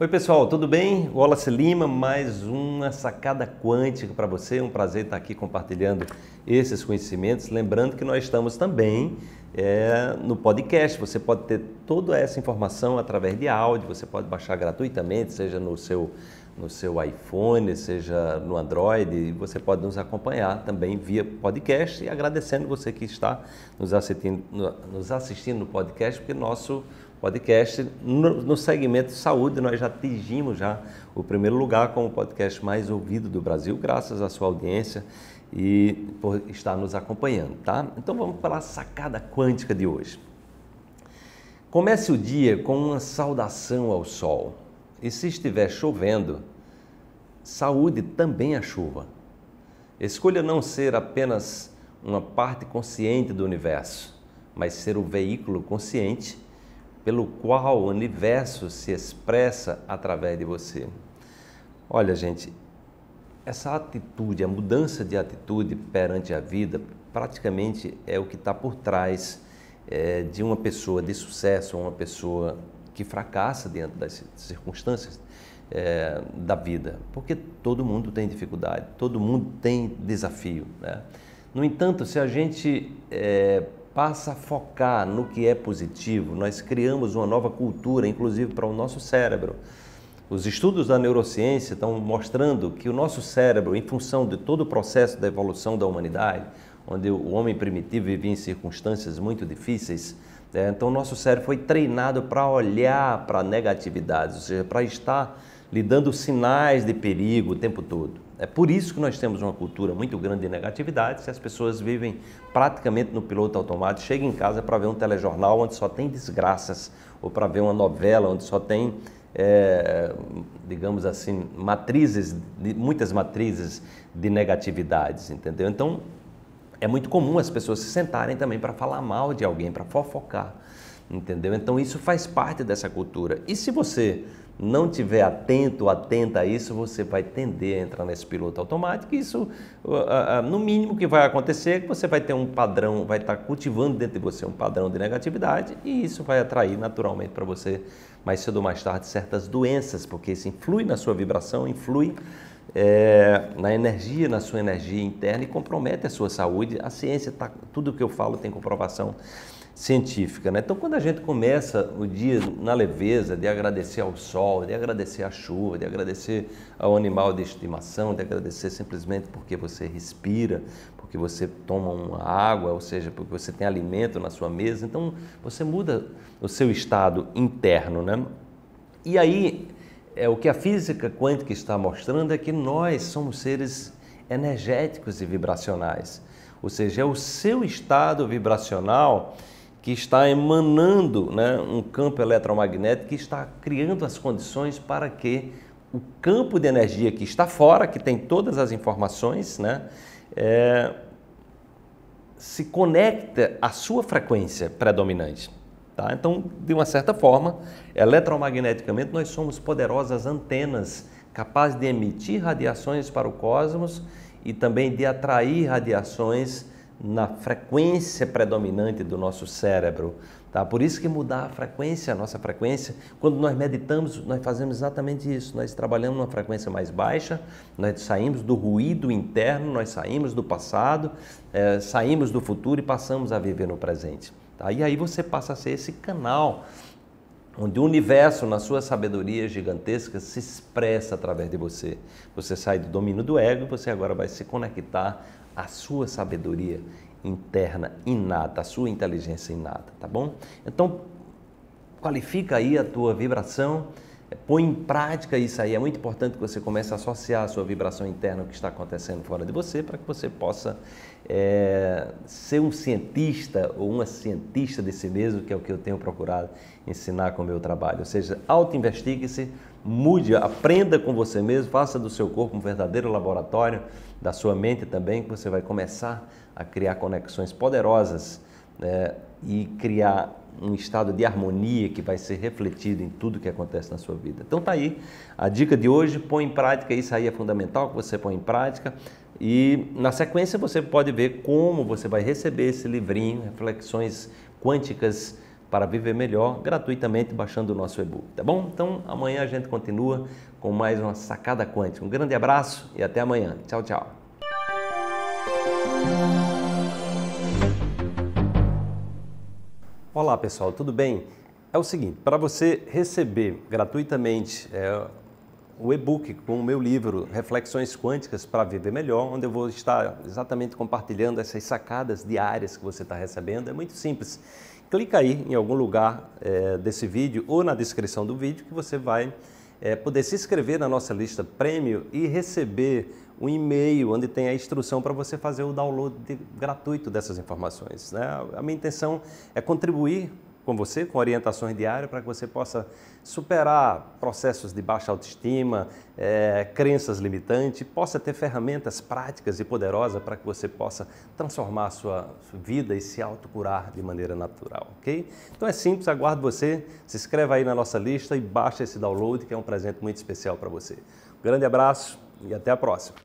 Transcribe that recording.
Oi pessoal, tudo bem? Wallace Lima, mais uma sacada quântica para você. É um prazer estar aqui compartilhando esses conhecimentos. Lembrando que nós estamos também no podcast. Você pode ter toda essa informação através de áudio, você pode baixar gratuitamente, seja no seu iPhone, seja no Android. Você pode nos acompanhar também via podcast, e agradecendo você que está nos assistindo no podcast, porque nosso podcast no segmento saúde, nós já atingimos o primeiro lugar como o podcast mais ouvido do Brasil, graças à sua audiência e por estar nos acompanhando, tá? Então vamos para a sacada quântica de hoje. Comece o dia com uma saudação ao sol. E se estiver chovendo, saúde também a chuva. Escolha não ser apenas uma parte consciente do universo, mas ser o veículo consciente pelo qual o universo se expressa através de você. Olha, gente, essa atitude, a mudança de atitude perante a vida, praticamente é o que está por trás de uma pessoa de sucesso, uma pessoa que fracassa diante das circunstâncias da vida. Porque todo mundo tem dificuldade, todo mundo tem desafio, né? No entanto, se a gente passa a focar no que é positivo, nós criamos uma nova cultura, inclusive para o nosso cérebro. Os estudos da neurociência estão mostrando que o nosso cérebro, em função de todo o processo da evolução da humanidade, onde o homem primitivo vivia em circunstâncias muito difíceis, então o nosso cérebro foi treinado para olhar para negatividades, ou seja, para estar lidando sinais de perigo o tempo todo. É por isso que nós temos uma cultura muito grande de negatividade, se as pessoas vivem praticamente no piloto automático, chegam em casa para ver um telejornal onde só tem desgraças, ou para ver uma novela onde só tem, digamos assim, muitas matrizes de negatividades, entendeu? Então, é muito comum as pessoas se sentarem também para falar mal de alguém, para fofocar, entendeu? Então, isso faz parte dessa cultura. E se você não estiver atento, atenta a isso, você vai tender a entrar nesse piloto automático, e isso, no mínimo que vai acontecer é que você vai ter um padrão, vai estar cultivando dentro de você um padrão de negatividade, e isso vai atrair naturalmente para você, mais cedo ou mais tarde, certas doenças, porque isso influi na sua vibração, influi na sua energia interna, e compromete a sua saúde. A ciência, tudo que eu falo tem comprovação científica, né? Então, quando a gente começa o dia na leveza, de agradecer ao sol, de agradecer à chuva, de agradecer ao animal de estimação, de agradecer simplesmente porque você respira, porque você toma uma água, ou seja, porque você tem alimento na sua mesa, então você muda o seu estado interno, né? E aí, o que a física quântica está mostrando é que nós somos seres energéticos e vibracionais. Ou seja, é o seu estado vibracional que está emanando, né, um campo eletromagnético que está criando as condições para que o campo de energia que está fora, que tem todas as informações, né, se conecta à sua frequência predominante. Tá? Então, de uma certa forma, eletromagneticamente, nós somos poderosas antenas capazes de emitir radiações para o cosmos e também de atrair radiações na frequência predominante do nosso cérebro, tá? Por isso que mudar a nossa frequência, quando nós meditamos, nós fazemos exatamente isso. Nós trabalhamos numa frequência mais baixa, nós saímos do ruído interno, nós saímos do passado, saímos do futuro e passamos a viver no presente, tá? E aí você passa a ser esse canal onde o universo, na sua sabedoria gigantesca, se expressa através de você. Você sai do domínio do ego, você agora vai se conectar à sua sabedoria interna inata, à sua inteligência inata, tá bom? Então, qualifica aí a tua vibração, põe em prática isso aí. É muito importante que você comece a associar a sua vibração interna ao que está acontecendo fora de você, para que você possa ser um cientista ou uma cientista de si mesmo, que é o que eu tenho procurado ensinar com o meu trabalho. Ou seja, auto-investigue-se, mude, aprenda com você mesmo, faça do seu corpo um verdadeiro laboratório, da sua mente também, que você vai começar a criar conexões poderosas, né, e criar um estado de harmonia que vai ser refletido em tudo que acontece na sua vida. Então tá aí a dica de hoje, põe em prática, isso aí é fundamental que você põe em prática, e na sequência você pode ver como você vai receber esse livrinho, Reflexões Quânticas para viver melhor gratuitamente baixando o nosso e-book, tá bom? Então amanhã a gente continua com mais uma sacada quântica. Um grande abraço e até amanhã. Tchau, tchau. Olá pessoal, tudo bem? É o seguinte, para você receber gratuitamente o e-book com o meu livro Reflexões Quânticas para Viver Melhor, onde eu vou estar exatamente compartilhando essas sacadas diárias que você está recebendo, é muito simples. Clica aí em algum lugar desse vídeo ou na descrição do vídeo que você vai poder se inscrever na nossa lista Premium e receber um e-mail onde tem a instrução para você fazer o download gratuito dessas informações, né? A minha intenção é contribuir com você, com orientações diárias, para que você possa superar processos de baixa autoestima, crenças limitantes, possa ter ferramentas práticas e poderosas para que você possa transformar a sua vida e se autocurar de maneira natural, ok? Então é simples, aguardo você, se inscreva aí na nossa lista e baixa esse download que é um presente muito especial para você. Um grande abraço e até a próxima!